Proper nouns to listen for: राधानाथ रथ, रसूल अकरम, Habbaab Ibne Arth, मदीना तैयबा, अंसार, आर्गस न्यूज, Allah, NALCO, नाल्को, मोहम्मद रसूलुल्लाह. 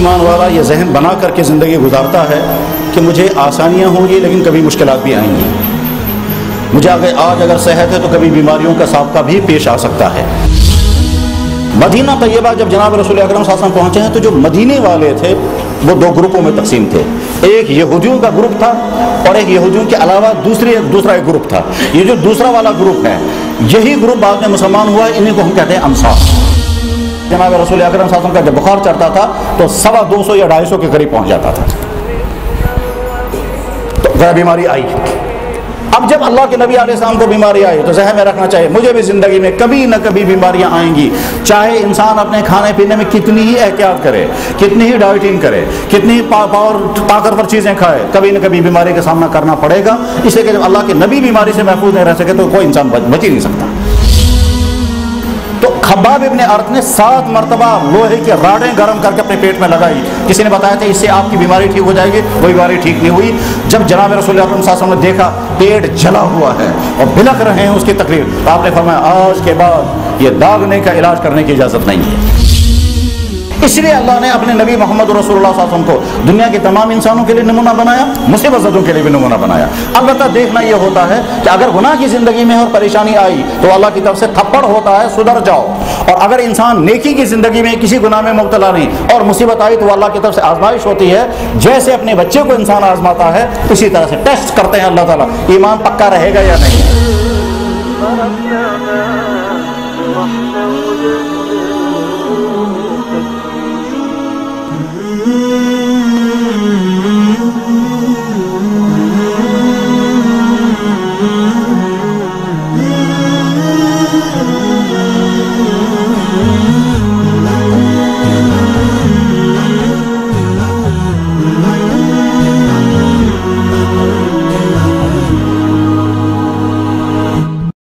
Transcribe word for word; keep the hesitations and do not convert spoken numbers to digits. ईमान वाला यह जहन बना करके ज़िंदगी गुजारता है कि मुझे आसानियाँ होंगी लेकिन कभी मुश्किलात भी आएंगी, मुझे अगर आज अगर सेहत है तो कभी बीमारियों का साबका भी पेश आ सकता है। मदीना तैयबा जब जनाब रसूल अकरम सल्लल्लाहु अलैहि वसल्लम पहुँचे हैं तो जो मदीने वाले थे वो दो ग्रुपों में तकसीम थे, एक यहूदियों का ग्रुप था और एक यहूदियों के अलावा दूसरी एक दूसरा एक ग्रुप था। ये जो दूसरा वाला ग्रुप है यही ग्रुप बाद में मुसलमान हुआ है, इन्हीं को हम कहते हैं अंसार। जनाब रसूल अकरम सल्लल्लाहु अलैहि वसल्लम का जब बुखार चढ़ता था तो सवा दो सौ या ढाई सौ के करीब पहुँच जाता था, तो ज़रा बीमारी आई। अब जब अल्लाह के नबी अलैहिस्सलाम को बीमारी आई तो जहन में रखना चाहिए मुझे भी ज़िंदगी में कभी ना कभी बीमारियां आएंगी, चाहे इंसान अपने खाने पीने में कितनी ही एहतियात करे, कितनी ही डाइटिंग करे, कितनी ही पा, पावर ताकतवर चीज़ें खाए, कभी ना कभी बीमारी का सामना करना पड़ेगा। इसलिए कि जब अल्लाह के नबी बीमारी से महफूज नहीं रह सके तो कोई इंसान बच, बच ही नहीं सकता। तो हब्बाब इब्ने अर्थ ने सात मरतबा लोहे की राडें गर्म करके अपने पेट में लगाई, किसी ने बताया था इससे आपकी बीमारी ठीक हो जाएगी, वो बीमारी ठीक नहीं हुई। जब जनाब रसूल अकरम सल्लल्लाहु अलैहि वसल्लम ने देखा पेट जला हुआ है और भिलक रहे हैं उसकी तकलीफ, तो आपने फरमाया आज के बाद ये दागने का इलाज करने की इजाज़त नहीं है। इसलिए अल्लाह ने अपने नबी मोहम्मद रसूलुल्लाह सल्लल्लाहु अलैहि वसल्लम को दुनिया के तमाम इंसानों के लिए नमूना बनाया, मुसीबत ज़दों के लिए भी नमूना बनाया। अलबत्ता देखना यह होता है कि अगर गुनाह की ज़िंदगी में और परेशानी आई तो अल्लाह की तरफ से थप्पड़ होता है, सुधर जाओ। और अगर इंसान नेकी की ज़िंदगी में किसी गुनाह में मुब्तला नहीं और मुसीबत आई तो अल्लाह की तरफ से आजमाइश होती है, जैसे अपने बच्चे को इंसान आजमाता है उसी तरह से टेस्ट करते हैं अल्लाह ताला ईमान पक्का रहेगा या नहीं।